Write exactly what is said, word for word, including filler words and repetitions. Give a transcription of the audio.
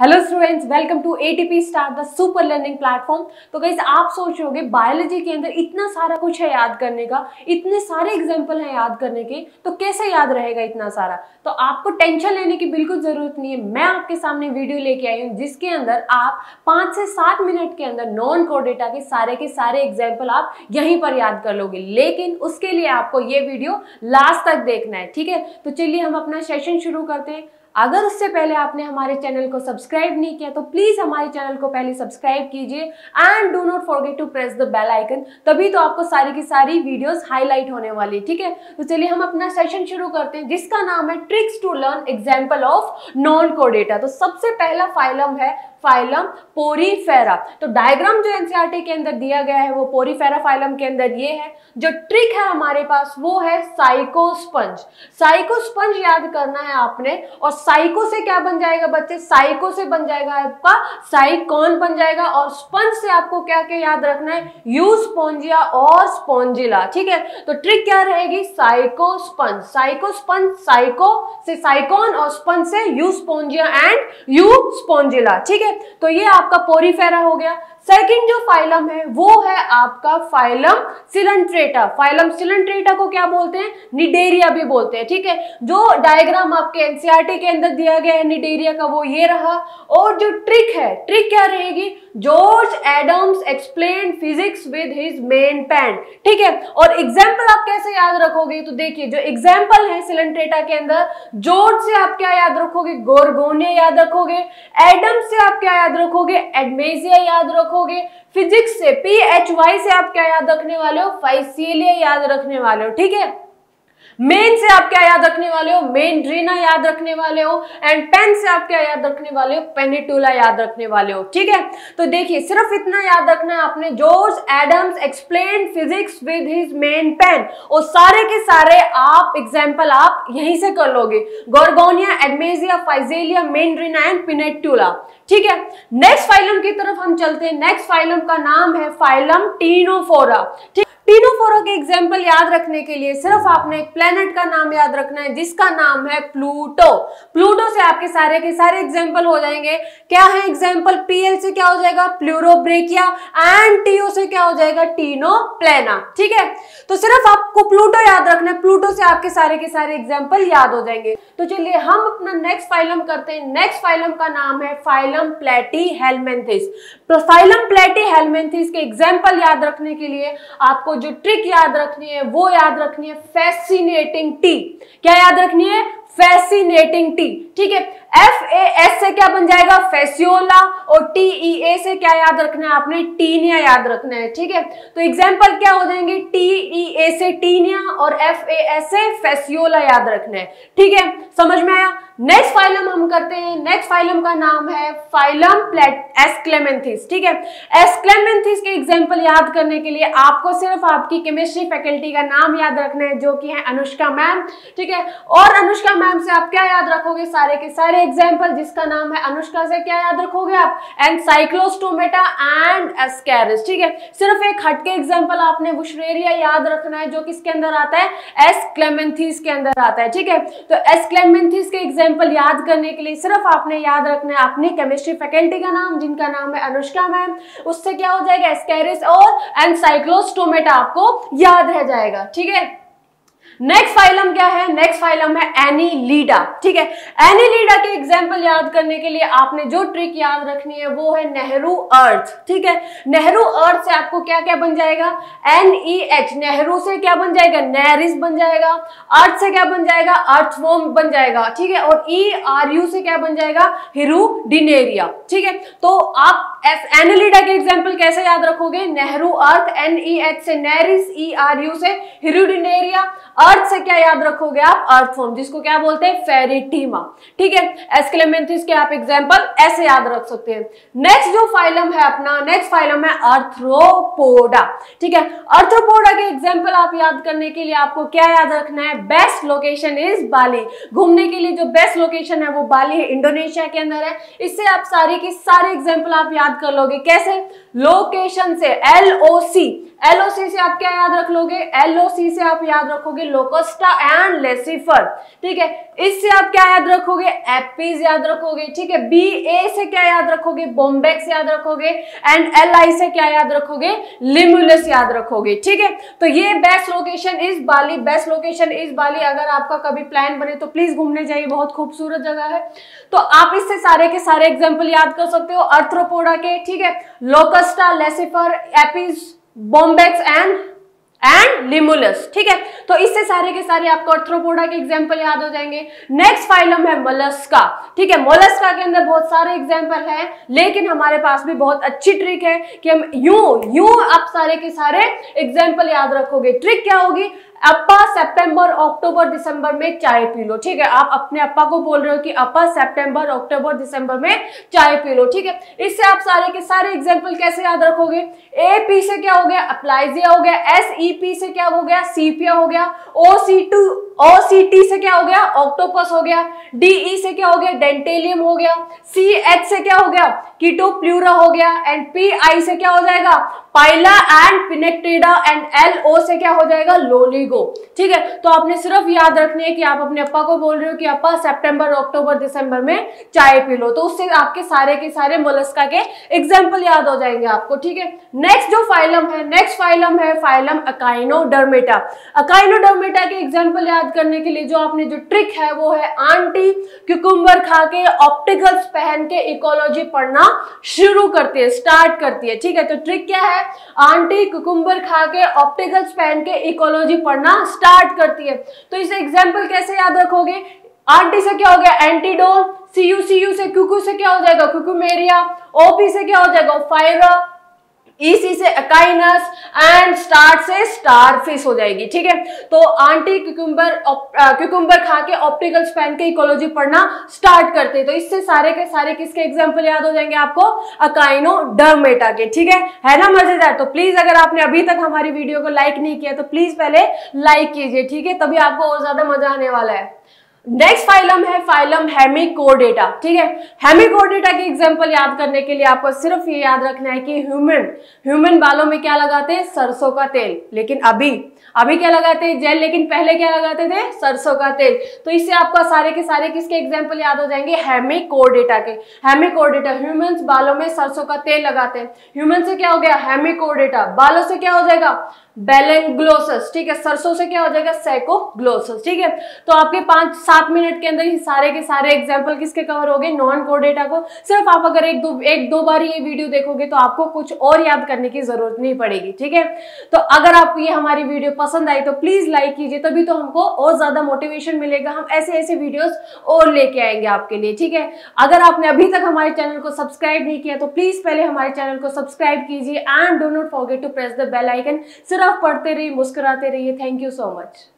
Hello students, welcome to ATP star the super learning platform. तो guys, आप सोच रहे होंगे बायोलॉजी के अंदर इतना सारा कुछ है याद करने का, इतने सारे एग्जाम्पल हैं याद करने के, तो कैसे याद रहेगा इतना सारा। तो आपको टेंशन लेने की बिल्कुल ज़रूरत नहीं है। मैं आपके सामने वीडियो लेके आई हूँ जिसके अंदर आप पाँच से सात मिनट के अंदर नॉन कोर्डेटा के सारे के सारे एग्जाम्पल आप यहीं पर याद कर लोगे, लेकिन उसके लिए आपको ये वीडियो लास्ट तक देखना है, ठीक है। तो चलिए हम अपना सेशन शुरू करते हैं। अगर उससे पहले आपने हमारे चैनल को सब्सक्राइब नहीं किया तो प्लीज़ हमारे चैनल को पहले सब्सक्राइब कीजिए and do not forget to press the bell icon, तभी तो आपको सारी की सारी वीडियोस हाईलाइट होने वाली, ठीक है। तो चलिए हम अपना सेशन शुरू करते हैं जिसका नाम है tricks to learn example of non chordata. तो सबसे पहला फाइलम है फाइलम पोरीफेरा। तो डायग्राम जो एनसीईआरटी के अंदर दिया गया है वो पोरीफेरा फाइलम के अंदर ये है। जो ट्रिक है हमारे पास वो है साइकोस्पंज। साइकोस्पंज याद करना है आपने, और साइको से क्या बन जाएगा बच्चे, साइको से बन जाएगा आपका साइकॉन बन जाएगा, और स्पंज से आपको क्या क्या याद रखना है, यूस्पोंजिया और स्पोंजिला, ठीक है। तो ट्रिक क्या रहेगी, साइकोस्पंज। साइकोस्पंज साइको से साइकॉन और स्पंज से यूस्पोंजिया एंड यूस्पोंजिला, ठीक है। तो ये आपका पोरीफेरा हो गया। सेकंड जो फाइलम है वो है आपका फाइलम सिलेंट्रेटा। फाइलम सिलेंट्रेटा को क्या बोलते हैं, निडेरिया भी बोलते हैं, ठीक है। जो डायग्राम आपके एनसीईआरटी के अंदर दिया गया है निडेरिया का वो ये रहा, और जो ट्रिक है, ट्रिक क्या रहेगी, George Adams explain physics with his main pen, ठीक है। और एग्जाम्पल आप कैसे याद रखोगे, तो देखिए जो एग्जाम्पल है सिलेंट्रेटा के अंदर, जॉर्ज से आप क्या याद रखोगे, गोर्गोनिया याद रखोगे। एडम से आप क्या याद रखोगे, एडमेजिया याद रखोगे। फिजिक्स से पी एच वाई से आप क्या याद रखने वाले हो, फाइसेलिया याद रखने वाले हो, ठीक है। मेन से आप क्या याद रखने वाले हो, मेंड्रीना याद रखने वाले हो। एंड पेन से आप क्या याद रखने वाले हो, पेनेटुला याद रखने वाले हो, ठीक है। तो देखिए सिर्फ इतना याद रखना है आपने, George Adams explain physics with his main pen, और सारे के सारे आप एग्जाम्पल आप यहीं से कर लोगे, गोर्गोनिया, एडमेजिया, फाइसेलिया, मेंड्रीना एंड पेनेटुला, ठीक है। नेक्स्ट फाइलम की तरफ हम चलते हैं। नेक्स्ट फाइलम का नाम है फाइलम टीनोफोरा, ठीक। टीनोफोरा के एग्जाम्पल याद रखने के लिए सिर्फ आपने एक प्लेनेट का नाम याद रखना है जिसका नाम है प्लूटो। प्लूटो से आपके सारे के सारे एग्जाम्पल हो जाएंगे। क्या है एग्जाम्पल, पीएल से क्या हो जाएगा, प्ल्यूरोब्रेकिया, एंड टीओ से क्या हो जाएगा, टीनोप्लेना, ठीक है। तो सिर्फ आपको प्लूटो याद रखना है, प्लूटो से आपके सारे के सारे एग्जाम्पल याद हो जाएंगे। तो चलिए हम अपना नेक्स्ट फाइलम करते हैं। नेक्स्ट फाइलम का नाम है फाइलम प्लैटीहेल्मिन्थीज। फाइलम प्लैटीहेल्मिन्थीज के एग्जाम्पल याद रखने के लिए आपको जो ट्रिक याद रखनी है वो याद रखनी है फैसिनेटिंग टी। क्या याद रखनी है, फैसिनेटिंग टी, ठीक है। एफ ए एस से क्या बन जाएगा, फैस्योला, और टी ई ए से क्या याद रखना है आपने, टीनिया याद रखना है, ठीक है। तो एग्जाम्पल क्या हो जाएंगे, टी ई ए से टीनिया और एफ ए एस से फैस्योला याद रखना है, ठीक है। समझ में आया। नेक्स्ट फाइलम हम करते हैं। नेक्स्ट फाइलम का नाम है फाइलम प्लेट एस्क्लेमेंथिस, ठीक है। एस्क्लेमेंथिस के एग्जाम्पल याद करने के लिए आपको सिर्फ आपकी केमिस्ट्री फैकल्टी का नाम याद रखना है जो कि है अनुष्का मैम, ठीक है। और अनुष्का मैम से आप क्या याद रखोगे, सारे के सारे एग्जाम्पल जिसका नाम है अनुष्का से क्या याद रखोगे आप, एनसाइक्लोस्टोमेटा एंड एस्कैरिस, ठीक है। सिर्फ एक हटके एग्जाम्पल आपने बुशरेरिया याद रखना है जो किसके अंदर आता है, एस्क्लेमेंथिस के अंदर आता है, ठीक है। तो एस्क्लेमेंथिस के एग्जाम्पल याद करने के लिए सिर्फ आपने याद रखना है अपनी केमिस्ट्री फैकल्टी का नाम जिनका नाम है अनुष्का मैम, उससे क्या हो जाएगा, एस्कैरिस और एनसाइक्लोस्टोमेटा आपको याद रह जाएगा, ठीक है। नेक्स्ट फाइलम क्या है, नेक्स्ट फाइलम है एनीलिडा, ठीक है। एनीलिडा के एग्जाम्पल याद करने के लिए आपने जो ट्रिक याद रखनी है वो है नेहरू अर्थ, ठीक है। नेहरू अर्थ से आपको क्या क्या बन जाएगा, एन ई एच, नेहरू से क्या बन जाएगा, नेरिस बन जाएगा। अर्थ से क्या बन जाएगा, अर्थवर्म बन जाएगा, ठीक है। और ई आर यू से क्या बन जाएगा, हिरुडिनेरिया, ठीक है। तो आप एनीलिडा के एग्जाम्पल कैसे याद रखोगे, Nehru earth, N E H से नेरिस, ई आर यू से हिरुडिनेरिया। अर्थ से क्या याद रखोगे आप, अर्थफॉर्म, जिसको क्या बोलते हैं, फेरिटीमा, ठीक है। एस्क्लेमेंथिस के आप एग्जांपल ऐसे याद रख सकते हैं। नेक्स्ट जो फाइलम है अपना, नेक्स्ट फाइलम है आर्थ्रोपोडा, ठीक है। आर्थ्रोपोडा के एग्जांपल आप याद करने के लिए आपको क्या याद रखना है, बेस्ट लोकेशन इज बाली। घूमने के लिए जो बेस्ट लोकेशन है वो बाली है, इंडोनेशिया के अंदर है। इससे आप सारे के सारे एग्जाम्पल आप याद कर लोगे। कैसे, लोकेशन से एल ओ सी, एलओसी से आप क्या याद रख लोगे, एलओसी से आप याद रखोगे लोकस्टा एंड लेसिफर, ठीक है। इससे आप क्या याद रखोगे, एपिस याद रखोगे, ठीक है। बी ए से क्या याद रखोगे, बॉम्बेक्स याद रखोगे, एंड एल आई से क्या याद रखोगे, लिमुलस याद रखोगे, ठीक है। तो ये बेस्ट लोकेशन इस बाली, बेस्ट लोकेशन इस बाली। अगर आपका कभी प्लान बने तो प्लीज घूमने जाइए, बहुत खूबसूरत जगह है। तो आप इससे सारे के सारे एग्जाम्पल याद कर सकते हो अर्थ्रोपोडा के, ठीक है, लोकस्टा, Laccifer, Apis, Bombyx and and Limulus, ठीक है। तो इससे सारे के सारे आपको अर्थ्रोपोडा के एग्जाम्पल याद हो जाएंगे। नेक्स्ट फाइलम है मोलस्का, ठीक है। मोलस्का के अंदर बहुत सारे एग्जाम्पल हैं, लेकिन हमारे पास भी बहुत अच्छी ट्रिक है कि हम यूं यूं आप सारे के सारे एग्जाम्पल याद रखोगे। ट्रिक क्या होगी, अपा सितंबर, अक्टूबर, दिसंबर में चाय पी लो, ठीक है। आप अपने अपा को बोल रहे हो कि अपा सितंबर, अक्टूबर, दिसंबर में चाय पी लो, ठीक है। इससे आप सारे के सारे एग्जाम्पल कैसे याद रखोगे, ए पी से क्या हो गया, अप्लाइजिया हो गया, एस ई पी से क्या हो गया, सीपिया हो गया, ओ सी टू ओ सी टी से क्या हो गया, ऑक्टोपस हो गया, डीई से क्या हो गया, डेंटेलियम हो गया, सी एच से क्या हो गया, कीटो प्लूरा हो गया, एंड पी आई से क्या हो जाएगा, पाइला एंड पिनेक्टेडा, एंड एल ओ से क्या हो जाएगा, लोलिगो, ठीक है। तो आपने सिर्फ याद रखनी है कि आप अपने अप्पा को बोल रहे हो कि अप्पा सितंबर, अक्टूबर, दिसंबर में चाय पी लो, तो उससे आपके सारे के सारे मोलस्का के एग्जाम्पल याद हो जाएंगे आपको, ठीक है। नेक्स्ट जो फाइलम है, नेक्स्ट फाइलम है फाइलम अकाइनोडर्मेटा। अकाइनोडर्मेटा के एग्जाम्पल याद करने के लिए जो आपने जो ट्रिक है वो है आंटी क्यूकुम्बर खा के, ऑप्टिकल्स पहन के इकोलॉजी पढ़ना शुरू करती है, स्टार्ट करती है, ठीक है। तो ट्रिक क्या है, आंटी कुकुम्बर खा के, ऑप्टिकल्स पहन के इकोलॉजी पढ़ना स्टार्ट करती है। तो इसे एग्जाम्पल कैसे याद रखोगे, आंटी से क्या हो गया, एंटीडोल, सीयू सीयू से कुकू से क्या हो जाएगा, कुकुमेरिया, ओपी से क्या हो जाएगा, फायरा, ईसी से अकाइनस, एंड स्टार से स्टारफिश हो जाएगी, ठीक है। तो आंटी क्यूकुम्बर क्यूकुम्बर खा के, ऑप्टिकल स्पैन के इकोलॉजी पढ़ना स्टार्ट करते हैं। तो इससे सारे के सारे किसके एग्जाम्पल याद हो जाएंगे आपको, अकाइनोडर्मेटा के, ठीक है। है ना मजेदार। तो प्लीज अगर आपने अभी तक हमारी वीडियो को लाइक नहीं किया तो प्लीज पहले लाइक कीजिए, ठीक है, तभी आपको और ज्यादा मजा आने वाला है। नेक्स्ट फाइलम है फाइलम हेमिकोर्डेटा, ठीक है। हेमिकोर्डेटा के एग्जाम्पल याद करने के लिए आपको सिर्फ ये याद रखना है कि ह्यूमन ह्यूमन बालों में क्या लगाते हैं, सरसों का तेल, लेकिन अभी अभी क्या लगाते हैं, जेल, लेकिन पहले क्या लगाते थे, सरसों का तेल। तो इससे आपका सारे के सारे किसके एग्जाम्पल याद हो जाएंगे, हेमिकोर्डेटा के। हेमिकोर्डेटा, ह्यूमंस बालों में सरसों का तेल लगाते हैं, ह्यूमन से क्या हो गया, हेमिकोर्डेटा, बालों से क्या हो जाएगा, बेलेंग्लोसस, ठीक है, सरसों से क्या हो जाएगा, सैकोग्लोसस, ठीक है। तो आपके पांच सात मिनट के अंदर ये सारे के सारे एग्जाम्पल किसके कवर हो गए, नॉन कोर्डेटा को। सिर्फ आप अगर एक दो एक दो बार ये वीडियो देखोगे तो आपको कुछ और याद करने की जरूरत नहीं पड़ेगी, ठीक है। तो अगर आपको ये हमारी वीडियो पसंद आई तो प्लीज लाइक कीजिए, तभी तो हमको और ज्यादा मोटिवेशन मिलेगा, हम ऐसे ऐसे वीडियोस और लेके आएंगे आपके लिए, ठीक है। अगर आपने अभी तक हमारे चैनल को सब्सक्राइब नहीं किया तो प्लीज पहले हमारे चैनल को सब्सक्राइब कीजिए, and do not forget to press the bell icon. सिर्फ पढ़ते रहिए, मुस्कुराते रहिए। Thank you so much.